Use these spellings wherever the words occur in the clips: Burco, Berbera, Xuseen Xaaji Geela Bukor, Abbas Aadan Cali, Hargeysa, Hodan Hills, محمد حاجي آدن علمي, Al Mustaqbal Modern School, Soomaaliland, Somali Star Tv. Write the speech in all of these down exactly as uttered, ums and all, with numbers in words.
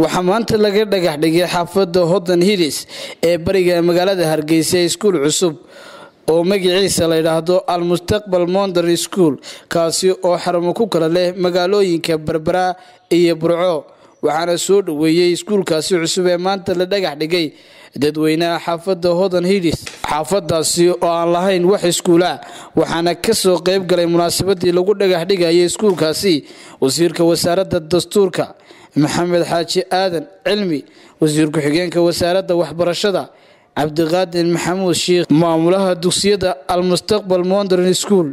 waxaa maanta laga dhagax dhigay xaafadda Hodan Hills ee bariga magaalada Hargeysa iskuul cusub oo magaciisa la yiraahdo Al Mustaqbal Modern School kaasi oo xarmo ku kala leh magaalooyinka Berbera iyo Burco waxaana soo dhaweeyay iskuulkaasi cusub ee maanta la dhagax dhigay dadweynaha xaafadda Hodan Hills xaafadaasi oo aan lahayn wax iskuula waxaana ka soo qayb galay munaasabadii lagu dhagax dhigay iskuulkaasi wasiirka wasaaradda dastuurka محمد حاجي آدن علمي وزير كحجانك وسارة وحبرشدة عبد القادر محمود الشيخ مامولها دوسيدة المستقبل مودرن سكول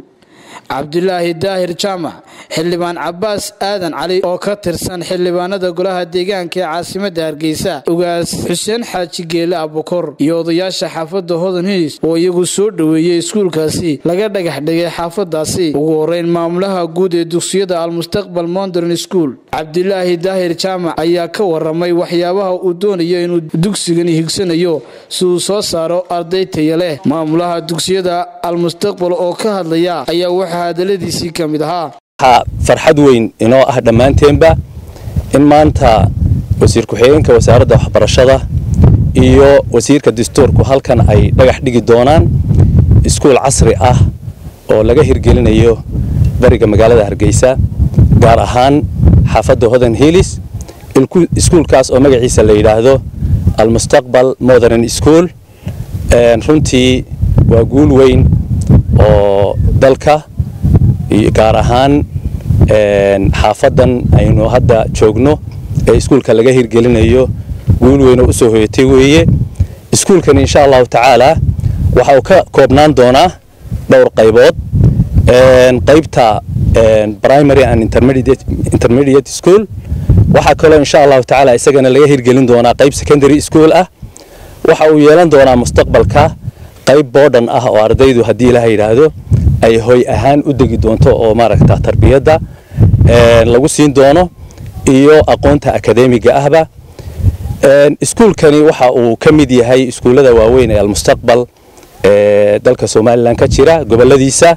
عبد الله داهر جامع حلبان عباس آدن علي أو كتر سن حلبان هذا قلها ديجان كعاصمة هرقيسة وجاس حسين حاجي جيل أبو كر يوضياش حافظ هذا نيس ويجو سود ويجي سكول كاسي لقدر حد حافظ داسي وورين ماملها جود دوسيدة المستقبل مودرن سكول عبد الله داهر جامع أياك ورمي وحياها ودون يينو دوسيجن هيكسن يو سوسو سارو أرضي تيله ماملها دوسيدة المستقبل أو كهذا أيا farxad weyn inoo ah dhammaanteenba in maanta wasiir ku-xigeenka wasaaradda waxbarashada iyo wasiirka dastuurku halkan ay dhagax dhigi doonaan iskuul casri ah oo laga hirgelinayo bariga magaalada Hargeysa gaar ahaan xaafadda Hodan Hills iskuulkaas oo magaciisa la yiraahdo Al Mustaqbal Modern School runtii waa guul weyn oo dalka gaar ahaan xaafadan aynu hadda joogno ee iskuulka laga hirgelinayo wiil weyn oo u soo hoyatay weeye iskuulkan insha Allah taala waxa uu ka koobnaan doonaa dhowr qaybood ee qaybta primary and intermediate intermediate school waxa kale insha Allah taala isagana laga hirgelin doonaa qayb secondary school ah waxa uu yeelan doonaa mustaqbalka qayb boodhan ah oo ardaydu hadii Ilaahay yiraahdo ay hoy ahaan u degi doonto oo maaragta tarbiyada ee lagu siin doono iyo aqoonta akadeemiga ahba ee iskuulkani waxa uu ka mid yahay iskuulada waaweyn ee Al-Mustaqbal ee dalka Soomaaliland ka jira goboladiisa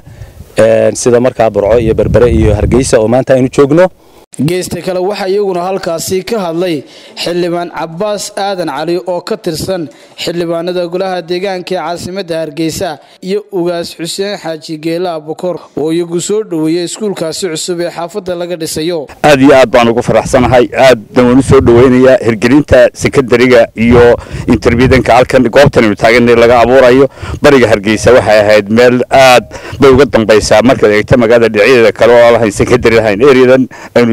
ee sida markaa Burco iyo Berbera iyo Hargeysa oo maanta aynu joogno geesta kale waxa iyaguna halkaasii ka hadlay xilibaan Abbas Aadan Cali oo ka tirsan xilibaanada golaha deegaanka ee caasimadda Hargeysa iyo ugaas Xuseen Xaaji Geela Bukor oo iyagu soo dhaweeyay iskuulkaasi cusub ee xaafadda laga dhisayo aad iyo aad baan ugu faraxsanahay aad dawanu soo dhaweynaya hirgelinta secondary-ga iyo intermediate-ka halkan goobtan taagan laga abuurayo bariga Hargeysa waxay ahayd meel aad bay uga dambaysaa marka eegta magaalada dhiciidada kale oo lahayn secondary lahayn ereedan aynu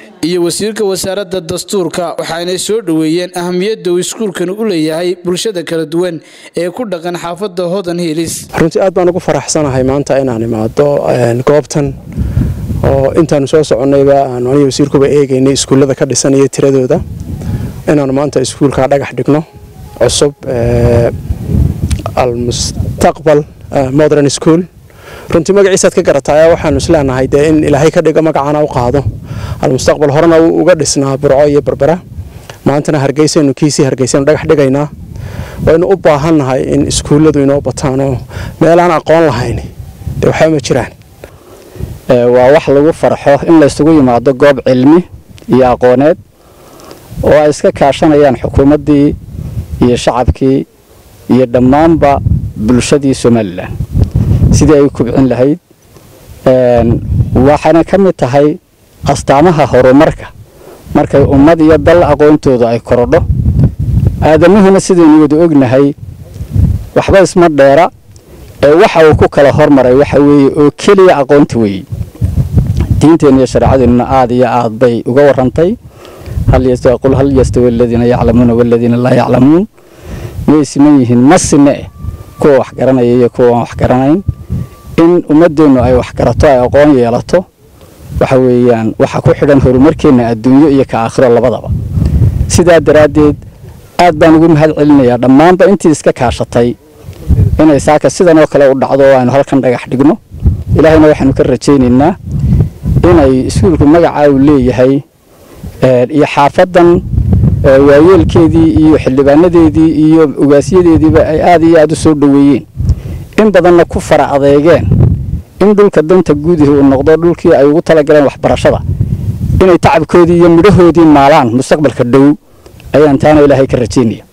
iyo wasiirka wasaaradda dastuurka waxaanay soo dhaweeyeen ahmiyadda uu iskuulkan u leeyahay bulshada kala duwan ee ku dhaqan xaafadda Hodan Hills runtii aad baan ugu faraxsanahay maanta inaan imaado goobtan oo intaan soo soconayba aan aniga wasiirkuba eegaynay iskuulada ka dhisanaya tiradooda inaan maanta iskuulka dhagax dhigno cusub ee المستقبل مودرن سكول runtii magaciisa ka garataaya waxaan islaahay in ilaahay ka dhigo magacaana u qaado Al-Mustaqbal horena uga dhisnaa Burco iyo Berbera maantana Hargeysa inuu kiisii Hargeysa inuu dhagax dhigaynaa waynu u baahannahay in iskuuladu inoo bataano meel aan aqoon lahayn de waxa ma jiraan ee waa wax lagu farxo in la isugu yimaado goob cilmi iyo aqooneed oo ay iska kaashanayaan xukuumadii iyo shacabkii iyo dhamaanba bulshadii Soomaaliland sidii ay kubcin lahayd ee waxana kamid tahay astaamaha horumarka marka ummad iyo dal aqoontooda ay korodho aadamahuna sidii ay ognahay waxba isma dheera ee waxa uu ku kala hormaray waxa weeye oo kaliya aqoonta weey diinteena iyo sharciyadna aad iyo aad bay uga warantay hal yastaqul hal yastawi alladina ya'lamuna wal ladina la ya'lamun meesimiin nasne ko wax garanaya iyo ko wax garanayn in ummadeenu ay wax karato ay aqoon yeelato waxa weeyaan waxa ku xidhan horumarkeena adduunyo iyo ka aakhiro labadaba sidaa daraadeed aad baan ugu mahad celinayaa dhamaanba intii iska kaashatay inay saaka sidan oo kale u dhacdo aan halkan dhagax dhigno ilaahayna waxaan ka rajaynaynaa inay iskuulku magaca uu leeyahay ee iyo xaafadan waayeelkeedii iyo xildhibaanedeedii iyo ugaasyadeediiba ay aad iyo aad u soo dhaweeyeen in badanna ku fara adeegeen in dhulka danta guud uu noqdo dhulkii ay ugu tala galeen waxbarashada inay tacabkoodii iyo midhahoodii maalaan mustaqbalka dhow ayaan taana ilaahay ka rajeynaa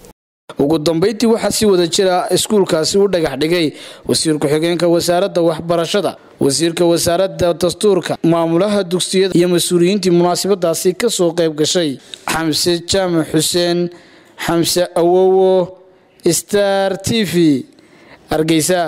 ugu dambeyntii waxa si wada jira iskuulkaasi u dhagax dhigay wasiir ku xigeenka wasaaradda waxbarashada wasiirka wasaaradda dastuurka maamulaha dugsiyada iyo masuuliyiintii munaasabadaasi ka soo qayb gashay xamse jaamac xuseen xamse awowo star tv hargeysa.